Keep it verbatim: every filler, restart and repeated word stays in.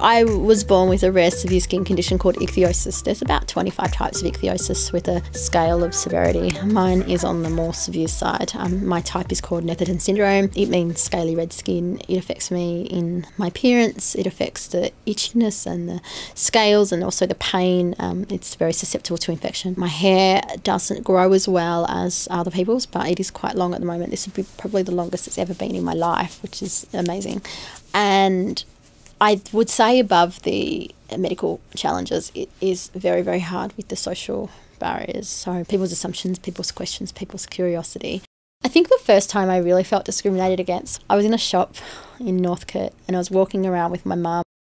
I was born with a rare severe skin condition called ichthyosis. There's about twenty-five types of ichthyosis with a scale of severity. Mine is on the more severe side. Um, my type is called Netherton syndrome. It means scaly red skin. It affects me in my appearance. It affects the itchiness and the scales and also the pain. Um, it's very susceptible to infection. My hair doesn't grow as well as other people's, but it is quite long at the moment. This would be probably the longest it's ever been in my life, which is amazing. And I would say above the medical challenges, it is very, very hard with the social barriers. So people's assumptions, people's questions, people's curiosity. I think the first time I really felt discriminated against, I was in a shop in Northcote and I was walking around with my mum.